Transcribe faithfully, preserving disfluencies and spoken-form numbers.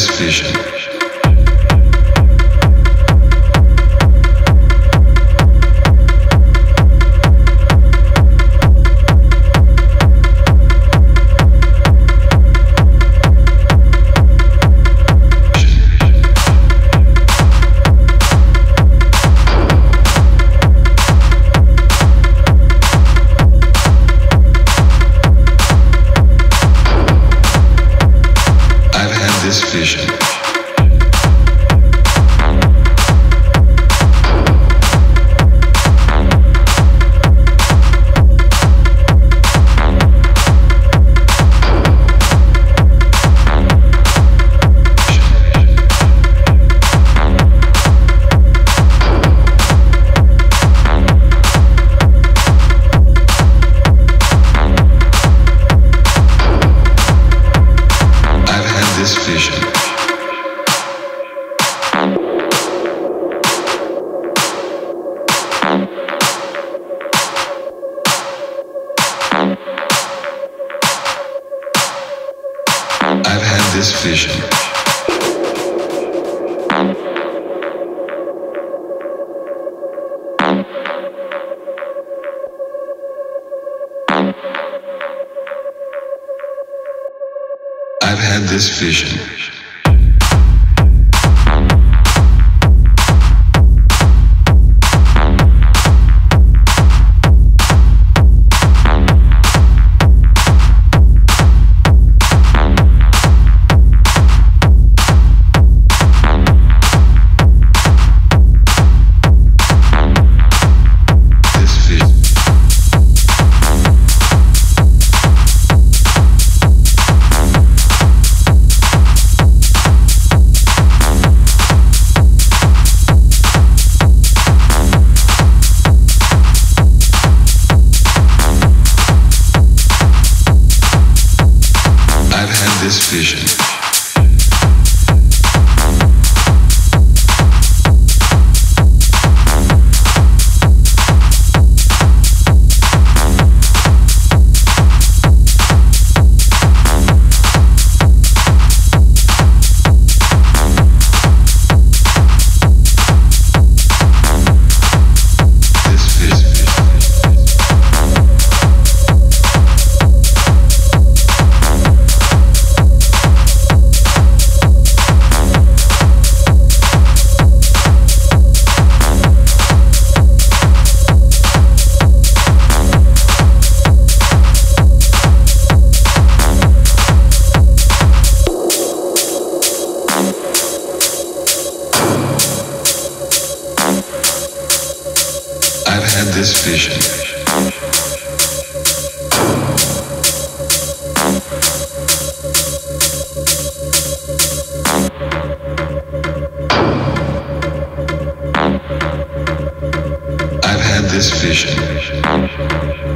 this vision. I've had this vision. I've had this vision. This vision. This vision. I've had this vision.